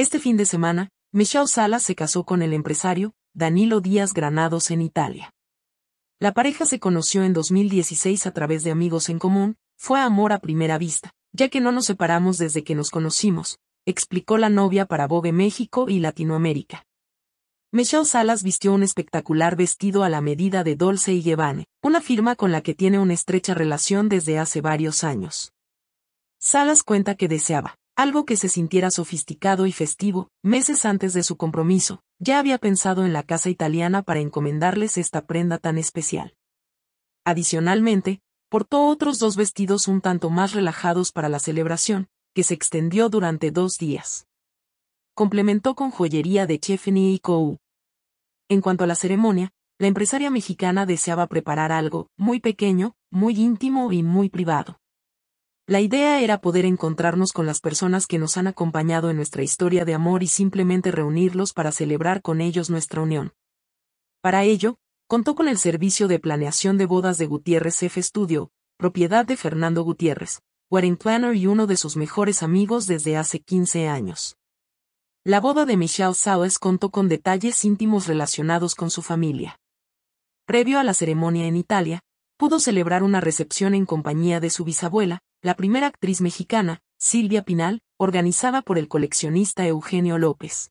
Este fin de semana, Michelle Salas se casó con el empresario Danilo Díaz Granados en Italia. La pareja se conoció en 2016 a través de amigos en común. Fue amor a primera vista, ya que no nos separamos desde que nos conocimos, explicó la novia para Vogue México y Latinoamérica. Michelle Salas vistió un espectacular vestido a la medida de Dolce & Gabbana, una firma con la que tiene una estrecha relación desde hace varios años. Salas cuenta que deseaba algo que se sintiera sofisticado y festivo. Meses antes de su compromiso, ya había pensado en la casa italiana para encomendarles esta prenda tan especial. Adicionalmente, portó otros dos vestidos un tanto más relajados para la celebración, que se extendió durante 2 días. Complementó con joyería de Stephanie Salas. En cuanto a la ceremonia, la empresaria mexicana deseaba preparar algo muy pequeño, muy íntimo y muy privado. La idea era poder encontrarnos con las personas que nos han acompañado en nuestra historia de amor y simplemente reunirlos para celebrar con ellos nuestra unión. Para ello, contó con el servicio de planeación de bodas de Gutiérrez F Studio, propiedad de Fernando Gutiérrez, wedding planner y uno de sus mejores amigos desde hace 15 años. La boda de Michelle Salas contó con detalles íntimos relacionados con su familia. Previo a la ceremonia en Italia, pudo celebrar una recepción en compañía de su bisabuela, la primera actriz mexicana, Silvia Pinal, organizada por el coleccionista Eugenio López.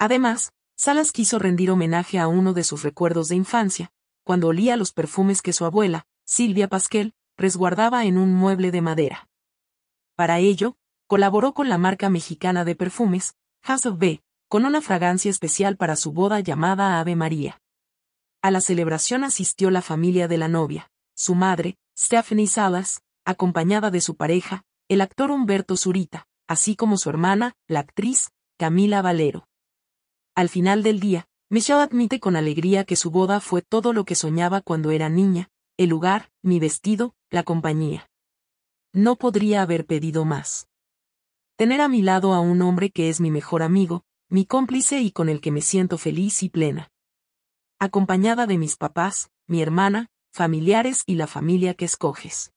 Además, Salas quiso rendir homenaje a uno de sus recuerdos de infancia, cuando olía los perfumes que su abuela, Silvia Pasquel, resguardaba en un mueble de madera. Para ello, colaboró con la marca mexicana de perfumes, House of B, con una fragancia especial para su boda llamada Ave María. A la celebración asistió la familia de la novia, su madre, Stephanie Salas, acompañada de su pareja, el actor Humberto Zurita, así como su hermana, la actriz, Camila Valero. Al final del día, Michelle admite con alegría que su boda fue todo lo que soñaba cuando era niña: el lugar, mi vestido, la compañía. No podría haber pedido más. Tener a mi lado a un hombre que es mi mejor amigo, mi cómplice y con el que me siento feliz y plena. Acompañada de mis papás, mi hermana, familiares y la familia que escoges.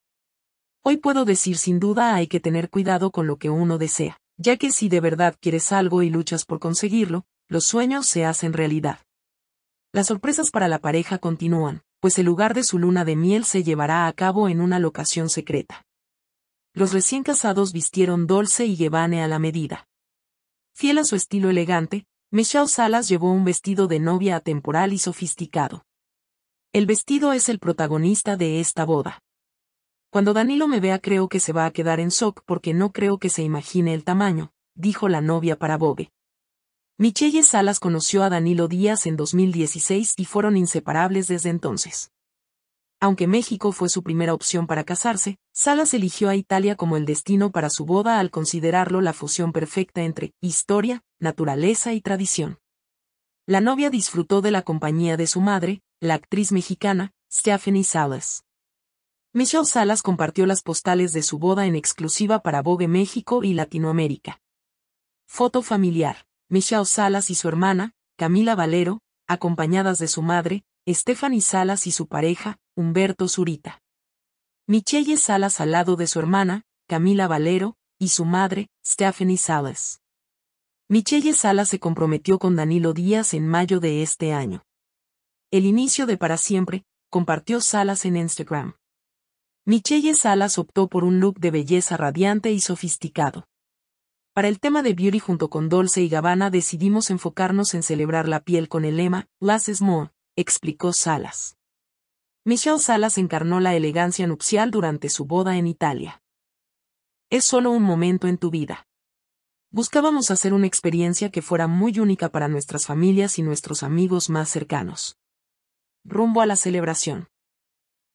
Hoy puedo decir sin duda hay que tener cuidado con lo que uno desea, ya que si de verdad quieres algo y luchas por conseguirlo, los sueños se hacen realidad. Las sorpresas para la pareja continúan, pues el lugar de su luna de miel se llevará a cabo en una locación secreta. Los recién casados vistieron Dolce & Gabbana a la medida. Fiel a su estilo elegante, Michelle Salas llevó un vestido de novia atemporal y sofisticado. El vestido es el protagonista de esta boda. Cuando Danilo me vea creo que se va a quedar en shock porque no creo que se imagine el tamaño, dijo la novia para Vogue. Michelle Salas conoció a Danilo Díaz en 2016 y fueron inseparables desde entonces. Aunque México fue su primera opción para casarse, Salas eligió a Italia como el destino para su boda al considerarlo la fusión perfecta entre historia, naturaleza y tradición. La novia disfrutó de la compañía de su madre, la actriz mexicana, Stephanie Salas. Michelle Salas compartió las postales de su boda en exclusiva para Vogue México y Latinoamérica. Foto familiar: Michelle Salas y su hermana, Camila Valero, acompañadas de su madre, Stephanie Salas, y su pareja, Humberto Zurita. Michelle Salas al lado de su hermana, Camila Valero, y su madre, Stephanie Salas. Michelle Salas se comprometió con Danilo Díaz en mayo de este año. El inicio de para siempre, compartió Salas en Instagram. Michelle Salas optó por un look de belleza radiante y sofisticado. Para el tema de beauty junto con Dolce & Gabbana decidimos enfocarnos en celebrar la piel con el lema Less is More, explicó Salas. Michelle Salas encarnó la elegancia nupcial durante su boda en Italia. Es solo un momento en tu vida. Buscábamos hacer una experiencia que fuera muy única para nuestras familias y nuestros amigos más cercanos. Rumbo a la celebración.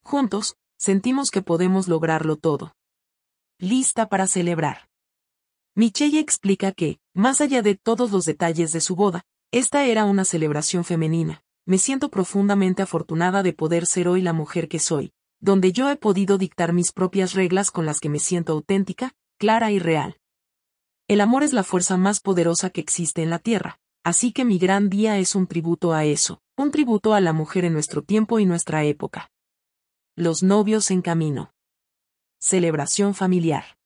Juntos, sentimos que podemos lograrlo todo. Lista para celebrar. Michelle explica que, más allá de todos los detalles de su boda, esta era una celebración femenina. Me siento profundamente afortunada de poder ser hoy la mujer que soy, donde yo he podido dictar mis propias reglas con las que me siento auténtica, clara y real. El amor es la fuerza más poderosa que existe en la tierra, así que mi gran día es un tributo a eso, un tributo a la mujer en nuestro tiempo y nuestra época. Los novios en camino. Celebración familiar.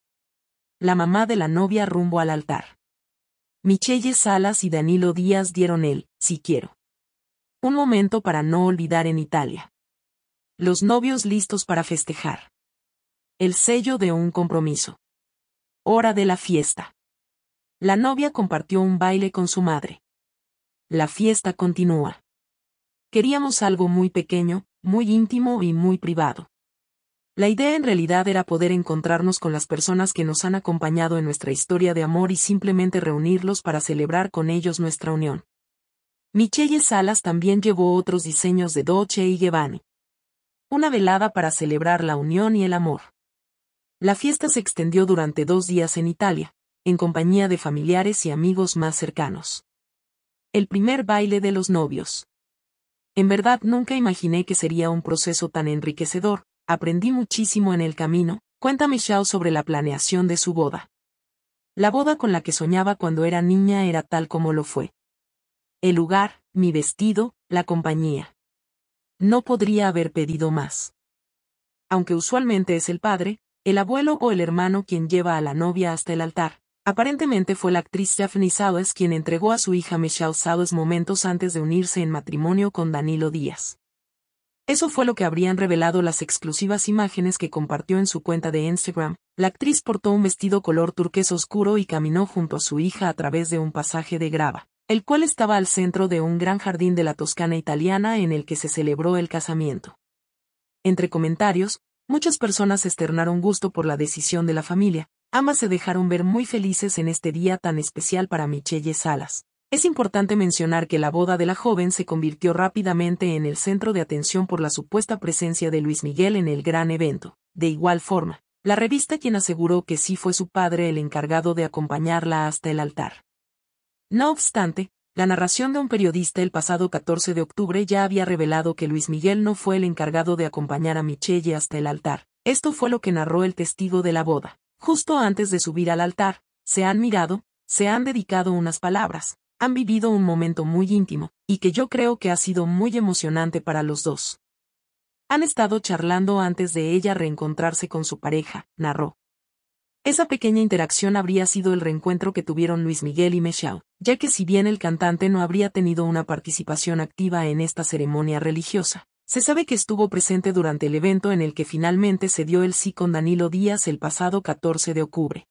La mamá de la novia rumbo al altar. Michelle Salas y Danilo Díaz dieron el "Si quiero". Un momento para no olvidar en Italia. Los novios listos para festejar. El sello de un compromiso. Hora de la fiesta. La novia compartió un baile con su madre. La fiesta continúa. Queríamos algo muy pequeño, muy íntimo y muy privado. La idea en realidad era poder encontrarnos con las personas que nos han acompañado en nuestra historia de amor y simplemente reunirlos para celebrar con ellos nuestra unión. Michelle Salas también llevó otros diseños de Dolce y Gabbana. Una velada para celebrar la unión y el amor. La fiesta se extendió durante 2 días en Italia, en compañía de familiares y amigos más cercanos. El primer baile de los novios. En verdad nunca imaginé que sería un proceso tan enriquecedor. Aprendí muchísimo en el camino, cuenta Michelle sobre la planeación de su boda. La boda con la que soñaba cuando era niña era tal como lo fue. El lugar, mi vestido, la compañía. No podría haber pedido más. Aunque usualmente es el padre, el abuelo o el hermano quien lleva a la novia hasta el altar, aparentemente fue la actriz Stephanie Salas quien entregó a su hija Michelle Salas momentos antes de unirse en matrimonio con Danilo Díaz. Eso fue lo que habrían revelado las exclusivas imágenes que compartió en su cuenta de Instagram. La actriz portó un vestido color turquesa oscuro y caminó junto a su hija a través de un pasaje de grava, el cual estaba al centro de un gran jardín de la Toscana italiana en el que se celebró el casamiento. Entre comentarios, muchas personas externaron gusto por la decisión de la familia. Ambas se dejaron ver muy felices en este día tan especial para Michelle Salas. Es importante mencionar que la boda de la joven se convirtió rápidamente en el centro de atención por la supuesta presencia de Luis Miguel en el gran evento. De igual forma, la revista quien aseguró que sí fue su padre el encargado de acompañarla hasta el altar. No obstante, la narración de un periodista el pasado 14 de octubre ya había revelado que Luis Miguel no fue el encargado de acompañar a Michelle hasta el altar. Esto fue lo que narró el testigo de la boda. Justo antes de subir al altar, se han mirado, se han dedicado unas palabras. Han vivido un momento muy íntimo, y que yo creo que ha sido muy emocionante para los dos. Han estado charlando antes de ella reencontrarse con su pareja, narró. Esa pequeña interacción habría sido el reencuentro que tuvieron Luis Miguel y Michelle, ya que si bien el cantante no habría tenido una participación activa en esta ceremonia religiosa, se sabe que estuvo presente durante el evento en el que finalmente se dio el sí con Danilo Díaz el pasado 14 de octubre.